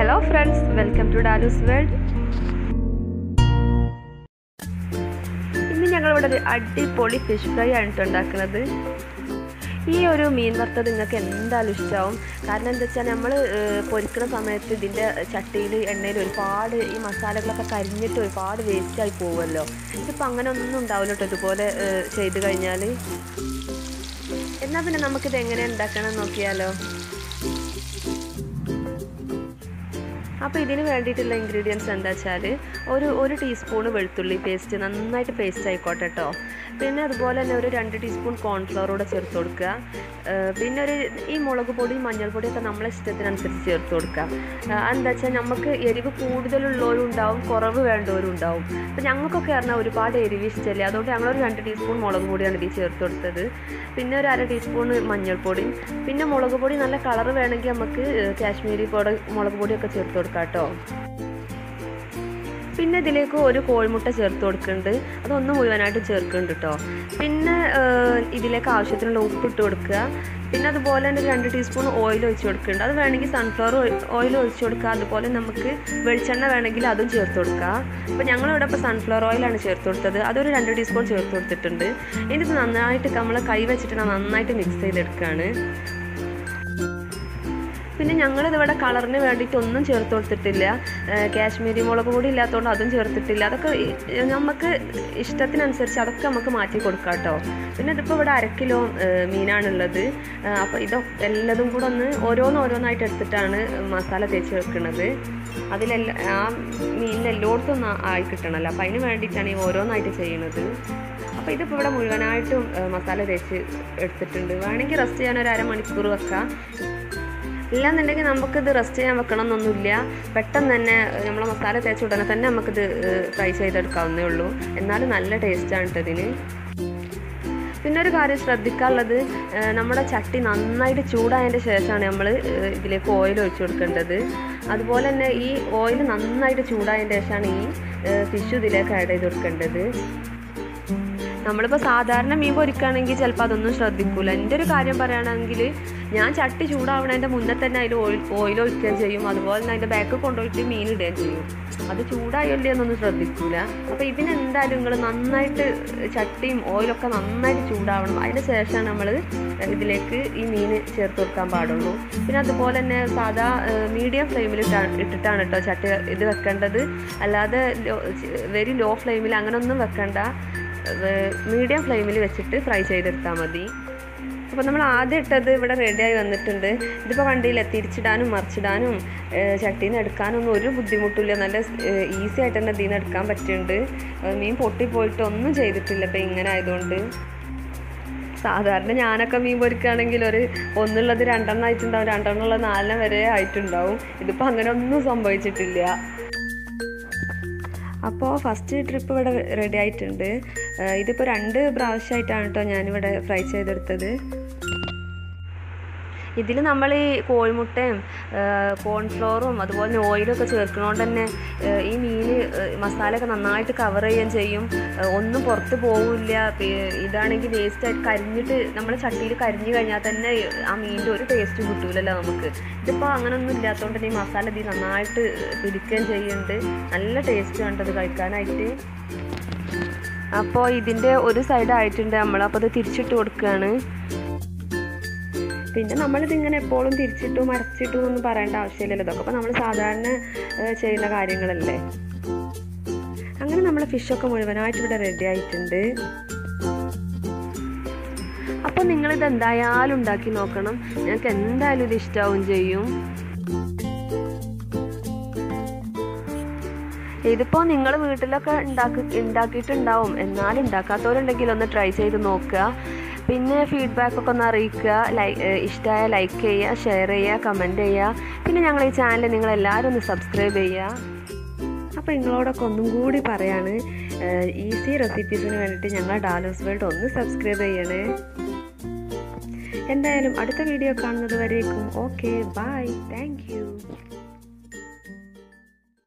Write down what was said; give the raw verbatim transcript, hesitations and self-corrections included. Hello friends, welcome to Dalus world. ഇനി ഞങ്ങൾ ഇവിടെ ഒരു അടിപൊളി ഫിഷ് ഫ്രൈ ആണ് ഉണ്ടാക്കുന്നത്. ഈ ഒരു മീൻ വറുത്തത് നിങ്ങൾക്ക് എന്തായാലും ഇഷ്ടമാവും. കാരണം എന്താ വെച്ചാൽ നമ്മൾ പൊരിക്കുന്ന സമയത്ത് ഇതിൻ്റെ ചട്ടിയിൽ എണ്ണയിൽ ഒരുപാട് ഈ മസാലകളൊക്കെ കരിഞ്ഞിട്ട് ഒരുപാട് വേസ്റ്റായി പോകുമല്ലോ. ഇതിപ്പോൾ അങ്ങനെ ഒന്നും ഉണ്ടാവില്ല കേട്ടോ ഇതുപോലെ ചെയ്ത് കഴിഞ്ഞാൽ. എന്നാൽ പിന്നെ നമുക്കിത് എങ്ങനെ ഉണ്ടാക്കണം നോക്കിയാലോ. അപ്പോൾ ഇതിന് വേണ്ടിയിട്ടുള്ള ഇൻഗ്രീഡിയൻസ് എന്താ വെച്ചാൽ ഒരു ഒരു ടീസ്പൂണ് വെളുത്തുള്ളി പേസ്റ്റ് നന്നായിട്ട് പേസ്റ്റ് ആയിക്കോട്ടെ കേട്ടോ. പിന്നെ അതുപോലെ തന്നെ ഒരു രണ്ട് ടീസ്പൂൺ കോൺഫ്ലവറൂടെ ചേർത്ത് കൊടുക്കുക. പിന്നെ ഒരു ഈ മുളക് പൊടി മഞ്ഞൾപ്പൊടിയൊക്കെ നമ്മളെ ഇഷ്ടത്തിനനുസരിച്ച് ചേർത്ത് കൊടുക്കുക. എന്താ വെച്ചാൽ നമുക്ക് എരിവ് കൂടുതലുള്ളവരും ഉണ്ടാവും, കുറവ് വേണ്ടവരും ഉണ്ടാവും. അപ്പോൾ ഞങ്ങൾക്കൊക്കെ പറഞ്ഞാൽ ഒരുപാട് എരിവ് ഇഷ്ടമല്ലേ, അതുകൊണ്ട് ഞങ്ങളൊരു രണ്ട് ടീസ്പൂൺ മുളക് പൊടിയാണ് ഇതിൽ ചേർത്ത് കൊടുത്തത്. പിന്നെ ഒരു അര ടീസ്പൂൺ മഞ്ഞൾപ്പൊടിയും. പിന്നെ മുളക് പൊടി നല്ല കളറ് വേണമെങ്കിൽ നമുക്ക് കാശ്മീരി പൊടി മുളക് പൊടിയൊക്കെ ചേർത്ത് കൊടുക്കാം കേട്ടോ. പിന്നെ ഇതിലേക്ക് ഒരു കോഴിമുട്ട ചേർത്ത് കൊടുക്കുന്നുണ്ട്, അതൊന്ന് മുഴുവനായിട്ട് ചേർക്കുന്നുണ്ട് കേട്ടോ. പിന്നെ ഇതിലേക്ക് ആവശ്യത്തിനുള്ള ഉപ്പിട്ട് കൊടുക്കുക. പിന്നെ അതുപോലെ തന്നെ രണ്ട് ടീസ്പൂൺ ഓയിൽ ഒഴിച്ച് കൊടുക്കുന്നുണ്ട്, അത് വേണമെങ്കിൽ സൺഫ്ലവർ ഓയിൽ ഒഴിച്ച് കൊടുക്കുക. അതുപോലെ നമുക്ക് വെളിച്ചെണ്ണ വേണമെങ്കിൽ അതും ചേർത്ത് കൊടുക്കുക. അപ്പോൾ ഞങ്ങളിവിടെ ഇപ്പോൾ സൺഫ്ലവർ ഓയിലാണ് ചേർത്ത് കൊടുത്തത്, അതൊരു രണ്ട് ടീസ്പൂൺ ചേർത്ത് കൊടുത്തിട്ടുണ്ട്. ഇനിയിത് നന്നായിട്ട് നമ്മൾ കൈ വെച്ചിട്ട് നന്നായിട്ട് മിക്സ് ചെയ്തെടുക്കുകയാണ്. പിന്നെ ഞങ്ങളിതിവിടെ കളറിന് വേണ്ടിയിട്ടൊന്നും ചേർത്ത് കൊടുത്തിട്ടില്ല, കാശ്മീരി മുളക് പൊടി ഇല്ലാത്തതുകൊണ്ട് അതും ചേർത്തിട്ടില്ല. അതൊക്കെ നമുക്ക് ഇഷ്ടത്തിനനുസരിച്ച് അതൊക്കെ നമുക്ക് മാറ്റി കൊടുക്കാം കേട്ടോ. പിന്നെ ഇതിപ്പോൾ ഇവിടെ അര കിലോ മീനാണുള്ളത്. അപ്പോൾ ഇതൊക്കെ എല്ലാതും കൂടെ ഒന്ന് ഓരോന്നോരോന്നായിട്ട് എടുത്തിട്ടാണ് മസാല തേച്ച് വെക്കുന്നത്. അതിലെല്ലാ ആ മീനിലെല്ലോടത്തും ഒന്ന് ആയി കിട്ടണമല്ലോ, അപ്പോൾ അതിന് വേണ്ടിയിട്ടാണ് ഈ ഓരോന്നായിട്ട് ചെയ്യുന്നത്. അപ്പോൾ ഇതിപ്പോൾ ഇവിടെ മുഴുവനായിട്ടും മസാല തേച്ച് എടുത്തിട്ടുണ്ട്. വേണമെങ്കിൽ റെസ്റ്റ് ചെയ്യാൻ ഒരു അരമണിക്കൂർ വെക്കാം, ഇല്ലാന്നുണ്ടെങ്കിൽ നമുക്കിത് റെസ്റ്റ് ചെയ്യാൻ വെക്കണം എന്നൊന്നുമില്ല. പെട്ടെന്ന് തന്നെ നമ്മൾ മസാല തേച്ച ഉടനെ തന്നെ നമുക്കിത് ഫ്രൈ ചെയ്തെടുക്കാവുന്നേ ഉള്ളൂ. എന്നാലും നല്ല ടേസ്റ്റാണ് ഇതിന്. പിന്നെ ഒരു കാര്യം ശ്രദ്ധിക്കാനുള്ളത്, നമ്മുടെ ചട്ടി നന്നായിട്ട് ചൂടായതിൻ്റെ ശേഷമാണ് നമ്മൾ ഇതിലേക്ക് ഓയിൽ ഒഴിച്ചു കൊടുക്കേണ്ടത്. അതുപോലെ തന്നെ ഈ ഓയിൽ നന്നായിട്ട് ചൂടായതിൻ്റെ ശേഷമാണ് ഈ ഫിഷ് ഇതിലേക്ക് ആഡ് ചെയ്ത് കൊടുക്കേണ്ടത്. നമ്മളിപ്പോൾ സാധാരണ മീൻ പൊരിക്കുകയാണെങ്കിൽ ചിലപ്പോൾ അതൊന്നും ശ്രദ്ധിക്കില്ല. എൻ്റെ ഒരു കാര്യം പറയുകയാണെങ്കിൽ ഞാൻ ചട്ടി ചൂടാവണതിൻ്റെ മുന്നേ തന്നെ അതിൽ ഓയിൽ ഓയിൽ ഒഴിക്കുകയും ചെയ്യും. അതുപോലെ തന്നെ അതിൻ്റെ ബാക്ക് കൊണ്ടുപോയിട്ട് മീൻ ഇടുകയും ചെയ്യും. അത് ചൂടായല്ലേ എന്നൊന്നും ശ്രദ്ധിക്കില്ല. അപ്പോൾ ഇതിനെന്തായാലും നിങ്ങൾ നന്നായിട്ട് ചട്ടിയും ഓയിലൊക്കെ നന്നായിട്ട് ചൂടാവണം, അതിന് ശേഷമാണ് നമ്മൾ ഇതിലേക്ക് ഈ മീൻ ചേർത്ത് കൊടുക്കാൻ പാടുള്ളൂ. പിന്നെ അതുപോലെ തന്നെ സാധാ മീഡിയം ഫ്ലെയിമിൽ ഇട്ടിട്ടാണ് കേട്ടോ ചട്ടി ഇത് വെക്കേണ്ടത്. അല്ലാതെ വെരി ലോ ഫ്ലെയിമിൽ അങ്ങനെയൊന്നും വെക്കണ്ട, മീഡിയം ഫ്ലെയിമിൽ വെച്ചിട്ട് ഫ്രൈ ചെയ്തെടുത്താൽ മതി. അപ്പോൾ നമ്മൾ ആദ്യം ഇട്ടത് ഇവിടെ റെഡിയായി വന്നിട്ടുണ്ട്. ഇതിപ്പോൾ വണ്ടിയിൽ തിരിച്ചിടാനും മറിച്ചിടാനും ചട്ടീന്ന് എടുക്കാനൊന്നും ഒരു ബുദ്ധിമുട്ടില്ല, നല്ല ഈസി ആയിട്ട് തന്നെ ഇതിൽ നിന്ന് എടുക്കാൻ പറ്റുന്നുണ്ട്. മീൻ പൊട്ടിപ്പോയിട്ട് ഒന്നും ചെയ്തിട്ടില്ല ഇപ്പോൾ ഇങ്ങനെ ആയതുകൊണ്ട്. സാധാരണ ഞാനൊക്കെ മീൻ പൊരിക്കുകയാണെങ്കിൽ ഒരു ഒന്നുള്ളത് രണ്ടെണ്ണം ആയിട്ടുണ്ടാവും, രണ്ടെണ്ണം ഉള്ളത് നാലെണ്ണം വരെ ആയിട്ടുണ്ടാവും. ഇതിപ്പോൾ അങ്ങനെ ഒന്നും സംഭവിച്ചിട്ടില്ല. അപ്പോൾ ഫസ്റ്റ് ട്രിപ്പ് ഇവിടെ റെഡി ആയിട്ടുണ്ട്. ഇതിപ്പോൾ രണ്ട് പ്രാവശ്യമായിട്ടാണ് കേട്ടോ ഞാനിവിടെ ഫ്രൈ ചെയ്തെടുത്തത്. ഇതിൽ നമ്മൾ ഈ കോഴിമുട്ടയും കോൺഫ്ലോറും അതുപോലെ തന്നെ ഓയിലൊക്കെ ചേർക്കണോണ്ട് തന്നെ ഈ മീൻ മസാലയൊക്കെ നന്നായിട്ട് കവർ ചെയ്യുകയും ചെയ്യും, ഒന്നും പുറത്ത് പോവില്ല. ഇതാണെങ്കിൽ വേസ്റ്റായിട്ട് കരിഞ്ഞിട്ട് നമ്മൾ ചട്ടിയിൽ കരിഞ്ഞു കഴിഞ്ഞാൽ തന്നെ ആ മീനിൻ്റെ ഒരു ടേസ്റ്റ് കിട്ടൂലല്ലോ നമുക്ക്. ഇതിപ്പോൾ അങ്ങനൊന്നും ഇല്ലാത്തതുകൊണ്ട് തന്നെ ഈ മസാല ഇതിൽ നന്നായിട്ട് പിടിക്കുകയും ചെയ്യുന്നുണ്ട്. നല്ല ടേസ്റ്റ് കണ്ടത് കഴിക്കാനായിട്ട്. അപ്പോൾ ഇതിൻ്റെ ഒരു സൈഡായിട്ടുണ്ട് നമ്മൾ, അപ്പോൾ അത് തിരിച്ചിട്ട് കൊടുക്കുകയാണ്. പിന്നെ നമ്മളിതിങ്ങനെ എപ്പോഴും തിരിച്ചിട്ടു മറിച്ചിട്ടു എന്നൊന്നും പറയേണ്ട ആവശ്യമില്ലല്ലോ, ഇതൊക്കെ അപ്പോൾ നമ്മൾ സാധാരണ ചെയ്യുന്ന കാര്യങ്ങളല്ലേ. അങ്ങനെ നമ്മൾ ഫിഷൊക്കെ മുഴുവനായിട്ട് ഇവിടെ റെഡി ആയിട്ടുണ്ട്. അപ്പോൾ നിങ്ങളിത് എന്തായാലും ഉണ്ടാക്കി നോക്കണം, നിങ്ങൾക്ക് എന്തായാലും ഇത് ഇഷ്ടമാവും ചെയ്യും. ഇതിപ്പോൾ നിങ്ങൾ വീട്ടിലൊക്കെ ഉണ്ടാക്കി ഉണ്ടാക്കിയിട്ടുണ്ടാവും എന്നാലും ഉണ്ടാക്കാത്തവരുണ്ടെങ്കിൽ ഒന്ന് ട്രൈ ചെയ്ത് നോക്കുക. പിന്നെ ഫീഡ്ബാക്കൊക്കെ ഒന്ന് അറിയിക്കുക. ലൈ ഇഷ്ടമായ ലൈക്ക് ചെയ്യുക, ഷെയർ ചെയ്യുക, കമൻറ്റ് ചെയ്യുക. പിന്നെ ഞങ്ങൾ ഈ ചാനൽ നിങ്ങളെല്ലാവരും ഒന്ന് സബ്സ്ക്രൈബ് ചെയ്യുക. അപ്പോൾ നിങ്ങളോടൊക്കെ ഒന്നും കൂടി പറയാണ്, ഈസി റെസിപ്പീസിന് വേണ്ടിയിട്ട് ഞങ്ങൾ ഡാലൂസ് വേൾഡ് ഒന്ന് സബ്സ്ക്രൈബ് ചെയ്യണേ. എന്തായാലും അടുത്ത വീഡിയോ കാണുന്നത് വരേക്കും ഓക്കെ, ബൈ, താങ്ക് യു.